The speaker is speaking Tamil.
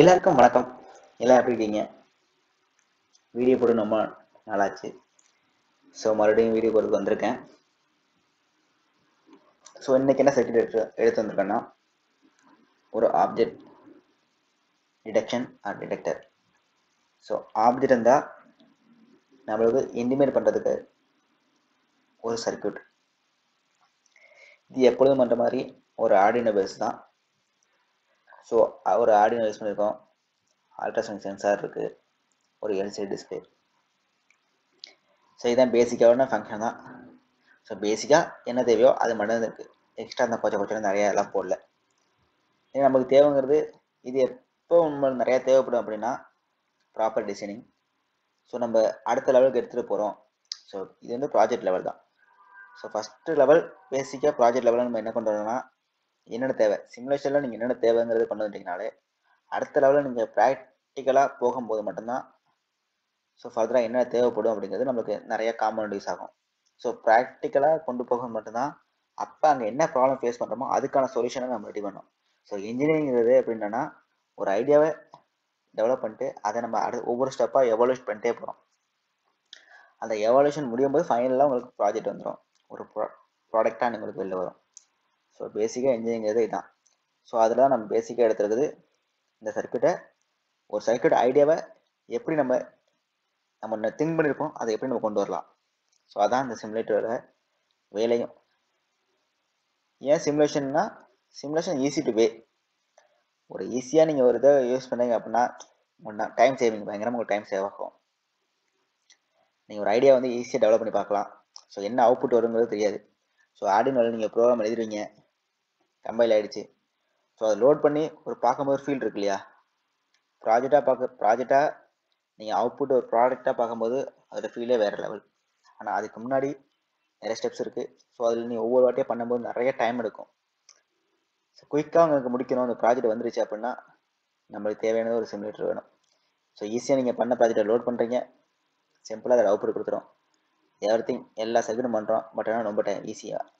எல்லாருக்கும் வணக்கம். எல்லாம் எப்படி இருக்கீங்க? வீடியோ போட்டு ரொம்ப நாளாச்சு. ஸோ மறுபடியும் வீடியோ போட்டுக்கு வந்திருக்கேன். ஸோ இன்றைக்கி என்ன சர்க்கியூட் எடுத்து வந்திருக்கேன்னா, ஒரு object detection or detector. So object இருந்தால் நம்மளுக்கு இன்டிமேட் பண்ணுறதுக்கு ஒரு சர்க்கியூட். இது எப்பொழுதும் பண்ணுற மாதிரி ஒரு ஆர்டினோ பேஸ் தான். ஸோ ஒரு ஆர்டினோ யூஸ் பண்ணியிருக்கோம், அல்ட்ராசோனிக் சென்சார் இருக்குது, ஒரு எல்சிடி டிஸ்பிளே. ஸோ இதுதான் பேசிக்கான ஃபங்க்ஷன் தான். ஸோ பேசிக்காக என்ன தேவையோ அது மட்டும் இருக்குது. எக்ஸ்ட்ரா அந்த கொஞ்சம் நிறையா எல்லாம் போடல. ஏன்னா நமக்கு தேவைங்கிறது இது எப்போ உண்மை நிறையா தேவைப்படும் அப்படின்னா ப்ராப்பர் டிசைனிங். ஸோ நம்ம அடுத்த லெவலுக்கு எடுத்துகிட்டு போகிறோம். ஸோ இது வந்து ப்ராஜெக்ட் லெவல் தான். ஸோ ஃபஸ்ட்டு லெவல் பேசிக்காக ப்ராஜெக்ட் லெவலில் நம்ம என்ன பண்ணுறோம்னா, என்னென்ன தேவை சிமுலேஷனில் நீங்கள் என்னென்ன தேவைங்கிறது கொண்டு வந்துட்டிங்கனாலே அடுத்த லெவலில் நீங்கள் ப்ராக்டிக்கலாக போகும்போது மட்டும்தான் ஸோ ஃபர்தராக என்னென்ன தேவைப்படும் அப்படிங்கிறது நம்மளுக்கு நிறைய காமன் யூஸ் ஆகும். ஸோ ப்ராக்டிக்கலாக கொண்டு போக மட்டும்தான் அப்போ அங்கே என்ன ப்ராப்ளம் ஃபேஸ் பண்ணுறோமோ அதுக்கான சொல்யூஷனை நம்ம ரெடி பண்ணோம். ஸோ இன்ஜினியரிங்கிறது எப்படின்னா, ஒரு ஐடியாவை டெவலப் பண்ணிட்டு அதை நம்ம ஒவ்வொரு ஸ்டெப்பாக எவால்யூஷன் பண்ணிட்டே போகிறோம். அந்த எவால்யூஷன் முடியும் போது ஃபைனலாக உங்களுக்கு ப்ராஜெக்ட் வந்துடும், ஒரு ப்ராடக்டாக உங்களுக்கு வெளில வரும். ஸோ பேசிக்காக இன்ஜினியரிங்கிறது இதுதான். ஸோ அதில் தான் நம்ம பேசிக்காக எடுத்துருக்குது இந்த சர்க்கியூட்டை. ஒரு சர்க்கியூட் ஐடியாவை எப்படி நம்ம திங்க் பண்ணியிருப்போம், அதை எப்படி நம்ம கொண்டு வரலாம். ஸோ அதான் இந்த சிமுலேட்டரோட வேலையும். ஏன் சிமுலேஷன்னா, சிமுலேஷன் ஈஸி டு வே. ஒரு ஈஸியாக நீங்கள் ஒரு இதை யூஸ் பண்ணீங்க அப்படின்னா ஒன்றா டைம் சேவிங், பயங்கரமாக உங்களுக்கு டைம் சேவ் ஆகும். நீங்கள் ஒரு ஐடியா வந்து ஈஸியாக டெவலப் பண்ணி பார்க்கலாம். ஸோ என்ன அவுட்புட் வருங்கிறது தெரியாது. ஸோ ஆர்டினோவில் நீங்கள் ப்ரோக்ராம் எழுதிடுவீங்க, கம்பைல் ஆகிடுச்சு. ஸோ அதை லோட் பண்ணி ஒரு பார்க்கும்போது ஒரு ஃபீல் இருக்கு இல்லையா, ப்ராஜெக்டாக நீங்கள் அவுட்புட் ஒரு ப்ராடக்டாக பார்க்கும்போது அதோட ஃபீலே வேறு லெவல். ஆனால் அதுக்கு முன்னாடி நிறைய ஸ்டெப்ஸ் இருக்குது. ஸோ அதில் நீங்கள் ஒவ்வொரு வாட்டியாக பண்ணும்போது நிறைய டைம் எடுக்கும். ஸோ குயிக்காக உங்களுக்கு முடிக்கணும், அந்த ப்ராஜெக்ட் வந்துருச்சு அப்படின்னா நம்மளுக்கு தேவையானது ஒரு சிமுலேட்டர் வேணும். ஸோ ஈஸியாக நீங்கள் பண்ண ப்ராஜெக்டை லோட் பண்ணுறீங்க, சிம்பிளாக அதை அவுட்புட் கொடுத்துரும். எவ்ரி திங் எல்லா செகண்டும் பண்ணுறோம். பட் ஆனால் ரொம்ப டைம் ஈஸியாக